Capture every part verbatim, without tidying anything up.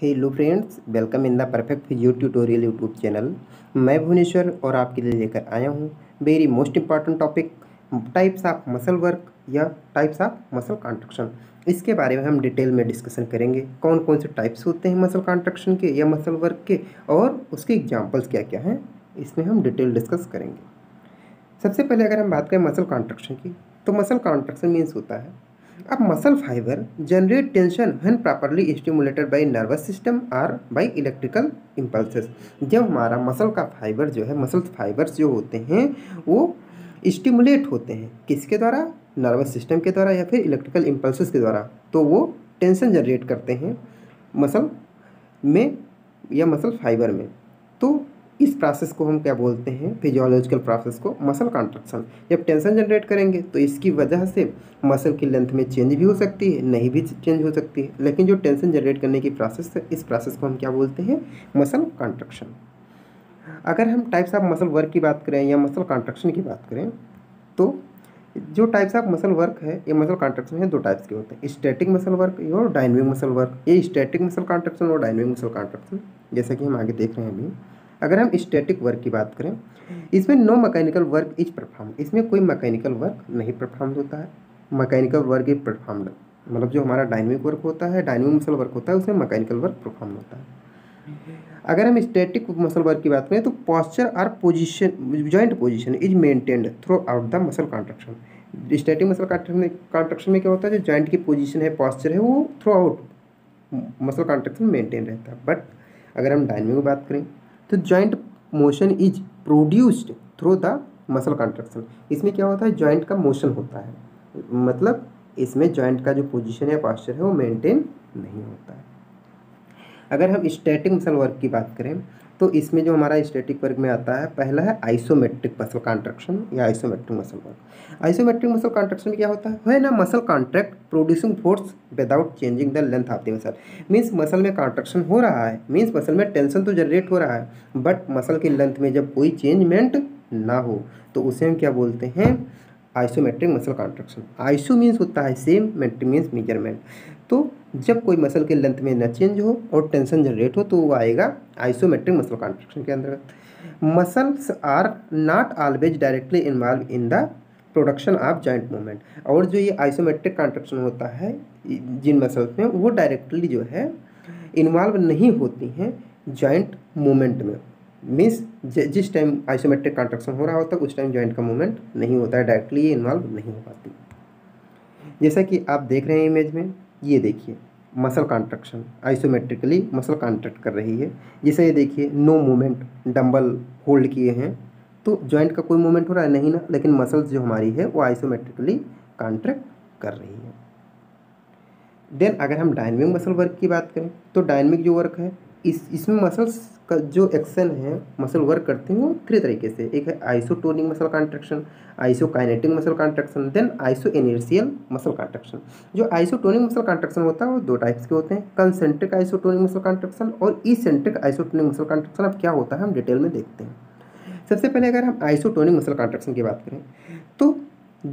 Hello friends, welcome in the perfect physio tutorial YouTube channel. मैं भुवनेश्वर और आपके लिए लेकर आया हूँ very most important topic types of muscle work या टाइप्स ऑफ मसल कॉन्ट्रैक्शन। इसके बारे में हम डिटेल में डिस्कशन करेंगे, कौन कौन से टाइप्स होते हैं मसल कॉन्ट्रैक्शन के या मसल वर्क के, और उसके एग्जाम्पल्स क्या क्या हैं, इसमें हम डिटेल डिस्कस करेंगे। सबसे पहले अगर हम बात करें मसल कॉन्ट्रैक्शन की, तो मसल कॉन्ट्रैक्शन मीन्स होता है अब muscle fibre generate tension when properly stimulated by nervous system और बाय इलेक्ट्रिकल इम्पल्सेस। जब हमारा मसल का फाइबर जो है, मसल फाइबर्स जो होते हैं वो स्टिमुलेट होते हैं किसके द्वारा, नर्वस सिस्टम के द्वारा या फिर इलेक्ट्रिकल इम्पल्सेस के द्वारा, तो वो टेंशन जनरेट करते हैं मसल में या मसल फाइबर में। तो इस प्रोसेस को हम क्या बोलते हैं, फिजियोलॉजिकल प्रोसेस को मसल कॉन्ट्रैक्शन। जब टेंशन जनरेट करेंगे तो इसकी वजह से मसल की लेंथ में चेंज भी हो सकती है, नहीं भी चेंज हो सकती है, लेकिन जो टेंशन जनरेट करने की प्रोसेस है इस प्रोसेस को हम क्या बोलते हैं, मसल कॉन्ट्रैक्शन। अगर हम टाइप्स ऑफ मसल वर्क की बात करें या मसल कॉन्ट्रैक्शन की बात करें, तो जो टाइप्स ऑफ मसल वर्क है या मसल कॉन्ट्रैक्शन है दो टाइप्स के होते हैं, स्टैटिक मसल वर्क और डायनेमिक मसल वर्क। ये स्टैटिक मसल कॉन्ट्रैक्शन और डायनेमिक मसल कॉन्ट्रैक्शन, जैसा कि हम आगे देख रहे हैं अभी। अगर हम स्टैटिक वर्क की बात करें, इसमें no mechanical work is perform, इसमेम कोई मैकेनिकल वर्क नहीं परफॉर्म होता है, मैकेनिकल वर्क इज परफॉर्म्ड। मतलब जो हमारा डायनेमिक वर्क होता है, डायनेमिक मसल वर्क होता है, उसमें मैकेनिकल वर्क परफॉर्म होता है। अगर हम स्टैटिक मसल वर्क की बात करें तो पॉस्चर और position, joint position is maintained throughout the muscle contraction. Static muscle contraction में क्या होता है, जो जॉइंट की पोजीशन है, पॉस्चर है, वो throughout muscle contraction maintain रहता है। बट अगर हम डायनेमिक की बात करें तो joint motion is produced through the muscle contraction. इसमें क्या होता है, जॉइंट का मोशन होता है, मतलब इसमें जॉइंट का जो पोजीशन या पॉस्चर है वो मेंटेन नहीं होता है। अगर हम स्टैटिक मसल वर्क की बात करें तो इसमें जो हमारा स्टैटिक वर्क में आता है, पहला है आइसोमेट्रिक मसल कॉन्ट्रैक्शन या isometric muscle work. Isometric muscle contraction में क्या होता है, है ना, muscle contract producing force without changing the length of the muscle. Means muscle में कॉन्ट्रैक्शन हो रहा है, मीन्स मसल में टेंशन तो जनरेट हो रहा है, बट मसल की लेंथ में जब कोई चेंजमेंट ना हो तो उसे हम क्या बोलते हैं, isometric muscle contraction. Iso means होता है सेम, मेट्रिक मीन्स मेजरमेंट। तो जब कोई मसल के लेंथ में न चेंज हो और टेंशन जनरेट हो तो वो आएगा आइसोमेट्रिक मसल कॉन्ट्रैक्शन के अंतर्गत। Muscles are not always directly involve in the production of joint movement. और जो ये आइसोमेट्रिक कॉन्ट्रैक्शन होता है जिन मसल्स में, वो डायरेक्टली जो है इन्वॉल्व नहीं होती हैं जॉइंट मूवमेंट में। मीन्स जिस टाइम आइसोमेट्रिक कॉन्ट्रैक्शन हो रहा होता है उस टाइम जॉइंट का मूवमेंट नहीं होता है, डायरेक्टली इन्वॉल्व नहीं हो पाती। जैसा कि आप देख रहे हैं इमेज में, ये देखिए muscle contraction isometrically muscle contract कर रही है। जैसे ये देखिए नो मूवमेंट, डंबल होल्ड किए हैं तो जॉइंट का कोई मूवमेंट हो रहा है नहीं ना, लेकिन मसल्स जो हमारी है वो आइसोमेट्रिकली कॉन्ट्रैक्ट कर रही है। देन अगर हम डायनेमिक मसल वर्क की बात करें तो डायनेमिक जो वर्क है इस इसमें मसल्स का जो एक्शन है, मसल वर्क करते हैं वो थ्री तरीके से। एक है isotonic muscle contraction, isokinetic muscle contraction, then isoinertial muscle contraction. जो आइसोटोनिक मसल कॉन्ट्रैक्शन होता है वो दो टाइप्स के होते हैं, कंसेंट्रिक आइसोटोनिक मसल कॉन्ट्रैक्शन और इसेंट्रिक आइसोटोनिक मसल कॉन्ट्रैक्शन। अब क्या होता है हम डिटेल में देखते हैं। सबसे पहले अगर हम आइसोटोनिक मसल कॉन्ट्रैक्शन की बात करें तो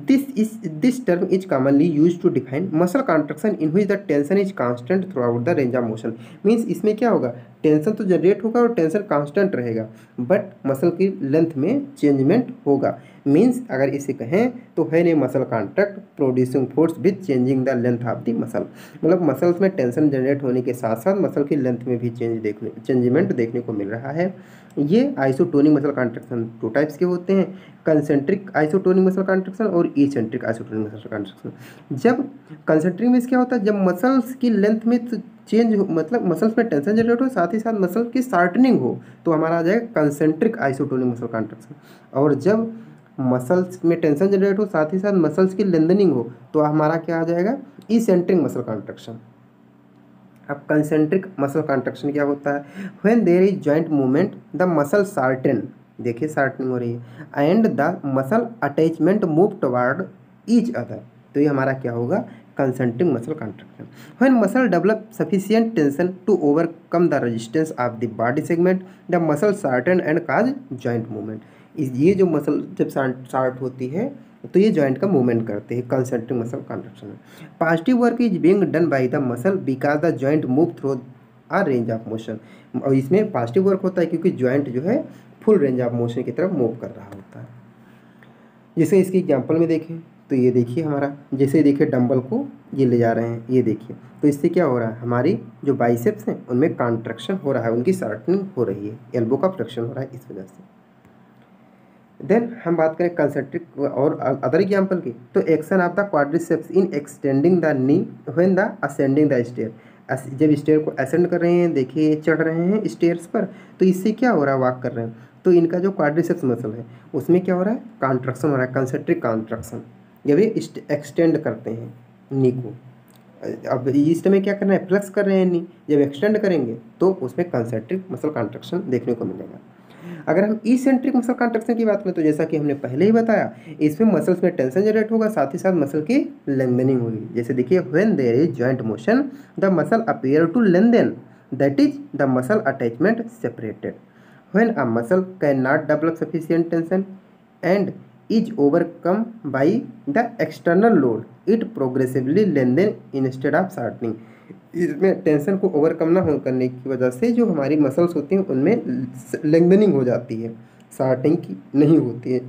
This is this term is commonly used to define muscle contraction in which the tension is constant throughout the range of motion. Means इसमें क्या होगा, टेंशन तो जनरेट होगा और टेंशन कांस्टेंट रहेगा, बट मसल की लेंथ में चेंजमेंट होगा। मीन्स अगर इसे कहें तो है नहीं muscle contract producing force with changing the length of the muscle. मतलब मसल्स में टेंशन जनरेट होने के साथ साथ मसल की लेंथ में भी चेंज देखने चेंजमेंट देखने को मिल रहा है। ये isotonic muscle contraction two types के होते हैं, कंसेंट्रिक आइसोटोनिक मसल कॉन्ट्रैक्शन और इसेंट्रिक आइसोटोनिक मसल कॉन्ट्रैक्शन। जब कंसेंट्रिक में क्या होता है, जब मसल्स की लेंथ में चेंज हो, मतलब मसल्स में टेंशन जनरेट हो, साथ ही साथ मसल की शार्टनिंग हो, तो हमारा आ जाएगा कंसेंट्रिक आइसोटोनिक मसल कॉन्ट्रैक्शन। और जब मसल्स में टेंशन जनरेट हो साथ ही साथ मसल्स की लेंथनिंग हो तो हमारा क्या आ जाएगा, इसेंट्रिक मसल कॉन्ट्रैक्शन। अब कंसेंट्रिक मसल कॉन्ट्रैक्शन क्या होता है, when there is joint movement the muscle shorten, देखिए शार्टनिंग हो रही है, and the muscle attachment move toward each other. तो ये हमारा क्या होगा, concentric muscle contraction. When muscle develop sufficient tension to overcome the resistance of the body segment the muscle shorten and cause joint movement. ये जो muscle जब short होती है तो ये जॉइंट का मूवमेंट करते हैं कंसेंट्रिक मसल कॉन्ट्रैक्शन में। Positive work is being done by the muscle because the joint move through our range of motion. और इसमें पॉजिटिव वर्क होता है क्योंकि ज्वाइंट जो है फुल रेंज ऑफ मोशन की तरफ मूव कर रहा होता है। जैसे इसकी एग्जांपल में देखें तो ये देखिए हमारा, जैसे देखिए डंबल को ये ले जा रहे हैं, ये देखिए, तो इससे क्या हो रहा है, हमारी जो बाइसेप्स हैं उनमें कॉन्ट्रैक्शन हो रहा है, उनकी शार्टनिंग हो रही है, एल्बो का फ्लेक्शन हो रहा है इस वजह से। देन हम बात करें कंसेंट्रिक और अदर एग्जाम्पल की, तो action of the quadriceps in extending the knee when the ascending the stair. जब स्टेयर को असेंड कर रहे हैं, देखिए चढ़ रहे हैं स्टेयर्स पर, तो इससे क्या हो रहा है, वॉक कर रहे हैं, तो इनका जो क्वाड्रिसेप्स मसल है उसमें क्या हो रहा है, कॉन्ट्रैक्शन हो रहा है, कंसेंट्रिक कॉन्ट्रैक्शन। जब ये एक्सटेंड करते हैं नी को, अब इस टाइम क्या करना है, फ्लेक्स कर रहे हैं नी, जब एक्सटेंड करेंगे तो उसमें कंसेंट्रिक मसल कॉन्ट्रैक्शन देखने को मिलेगा। अगर हम इसेंट्रिक मसल कॉन्ट्रैक्शन की बात करें तो जैसा कि हमने पहले ही बताया, इसमें मसल्स में टेंशन जनरेट होगा, साथ ही साथ मसल की लेंथनिंग होगी। जैसे देखिए, when there is joint motion the muscle appear to lengthen, that is the muscle attachment separated. When a muscle can not develop sufficient tension and is overcome by the external load, it progressively lengthen instead of shortening. इसमें tension को overcome ना हो करने की वजह से जो हमारी मसल्स होती हैं उनमें लेंथनिंग हो जाती है, शॉर्टनिंग की नहीं होती है।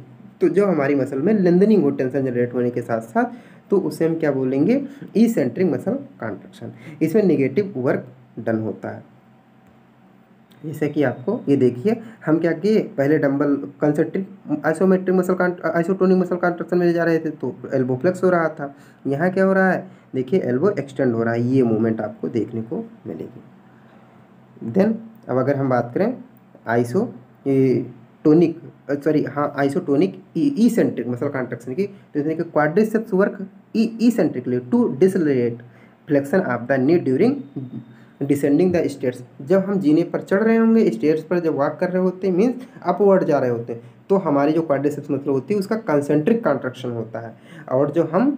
तो जब हमारी मसल में लेंथनिंग हो टेंशन जनरेट होने के साथ साथ, तो उसे हम क्या बोलेंगे, इसेंट्रिक मसल कॉन्ट्रैक्शन। इसमें नेगेटिव वर्क डन होता है। जैसे कि आपको ये देखिए, हम क्या किए, पहले dumbbell concentric isometric muscle isotonic muscle contraction में ले जा रहे थे, तो एल्बो फ्लेक्स हो रहा था, यहाँ क्या हो रहा है, देखिए एल्बो एक्सटेंड हो रहा है, ये मूवमेंट आपको देखने को मिलेगी। देन अब अगर हम बात करें आइसो टोनिक सॉरी हाँ आइसोटोनिक इसेंट्रिक मसल कॉन्ट्रैक्शन की, तो इसमें कि quadriceps work eccentrically to decelerate flexion of the knee during descending the stairs. जब हम जीने पर चढ़ रहे होंगे, स्टेयर्स पर जब वॉक कर रहे होते हैं, मीन्स अपवर्ड जा रहे होते हैं, तो हमारी जो क्वाड्रिसेप्स मसल होती है उसका कंसेंट्रिक कॉन्ट्रैक्शन होता है, और जो हम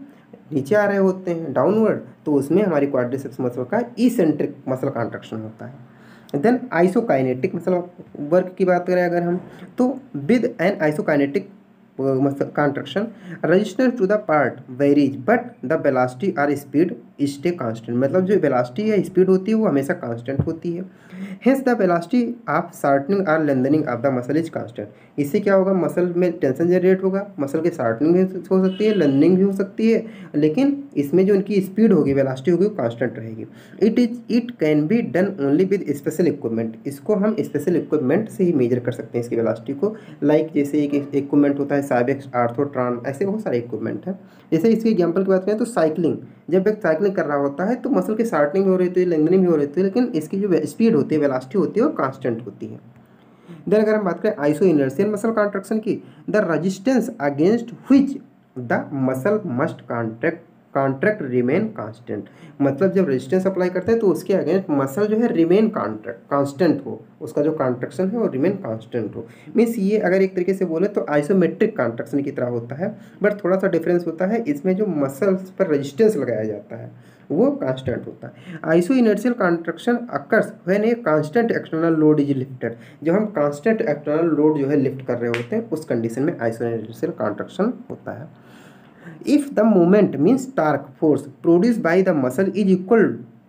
नीचे आ रहे होते हैं डाउनवर्ड, तो उसमें हमारी क्वाड्रिसेप्स मसल का इसेंट्रिक मसल कॉन्ट्रैक्शन होता है। देन आइसोकाइनेटिक मसल वर्क की बात करें अगर हम, तो with an isokinetic muscle contraction resistance to the part varies but the velocity और स्पीड स्टे कांस्टेंट। मतलब जो वेलोसिटी या स्पीड होती है वो हमेशा कांस्टेंट होती है। Hence the velocity of shortening और lengthening of the muscle is constant. इससे क्या होगा, मसल में टेंशन जनरेट होगा, मसल की शॉर्टनिंग भी हो सकती है, लेंथनिंग भी हो सकती है, लेकिन इसमें जो उनकी स्पीड होगी, वेलोसिटी होगी, वो कांस्टेंट रहेगी। It is it can be done only with special equipment. इसको हम स्पेशल इक्विपमेंट से ही मेजर कर सकते हैं इसकी वेलोसिटी को। लाइक like जैसे एक इक्विपमेंट होता है साइबेक्स, आर्थ्रोट्रॉन, ऐसे बहुत सारे इक्विपमेंट हैं। जैसे इसकी एग्जाम्पल की बात करें तो साइकिलिंग, जब एक साइकिलिंग कर रहा होता है तो मसल की शार्टनिंग हो रही होती है, लेंथनिंग भी हो रही होती है, लेकिन इसकी जो स्पीड होती है, वेलोसिटी होती है, वो कांस्टेंट होती है। देन अगर हम बात करें आइसोइनर्शियल मसल कॉन्ट्रैक्शन की, the resistance against which the muscle must contract contract remain constant. मतलब जब रेजिस्टेंस अप्लाई करते हैं तो उसके अगेंस्ट मसल जो है रिमेन कॉन्ट्रैक्ट कांस्टेंट हो, उसका जो कॉन्ट्रैक्शन है वो रिमेन कांस्टेंट हो। मीन्स ये अगर एक तरीके से बोले तो आइसोमेट्रिक कॉन्ट्रैक्शन की तरह होता है, बट थोड़ा सा डिफरेंस होता है, इसमें जो मसल्स पर रेजिस्टेंस लगाया जाता है वो कांस्टेंट होता है। Isoinertial contraction occurs when a constant external load is lifted. जब हम कांस्टेंट एक्सटर्नल लोड जो है लिफ्ट कर रहे होते हैं उस कंडीशन में आइसोइनर्शियल कॉन्ट्रैक्शन होता है। If the moment means torque force produced by the muscle is equal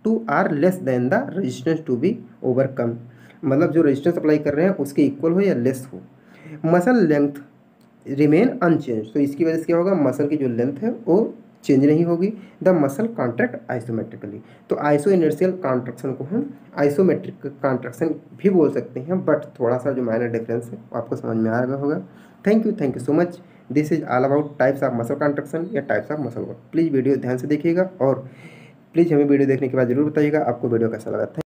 to or less than the resistance to be overcome, मतलब जो resistance अप्लाई कर रहे हैं उसके इक्वल हो या लेस हो, मसल लेंथ रिमेन अनचेंज, तो इसकी वजह से क्या होगा, मसल की जो लेंथ है वो चेंज नहीं होगी। The muscle contract isometrically. तो आइसो इनर्शियल कॉन्ट्रैक्शन को हम आइसोमेट्रिक कॉन्ट्रैक्शन भी बोल सकते हैं, बट थोड़ा सा जो माइनर डिफरेंस है आपको समझ में आ रहा होगा। Thank you thank you so much. This is all about types of muscle contraction या types of muscle work. Please video ध्यान से देखिएगा और प्लीज़ हमें वीडियो देखने के बाद जरूर बताइएगा आपको वीडियो कैसा लगा।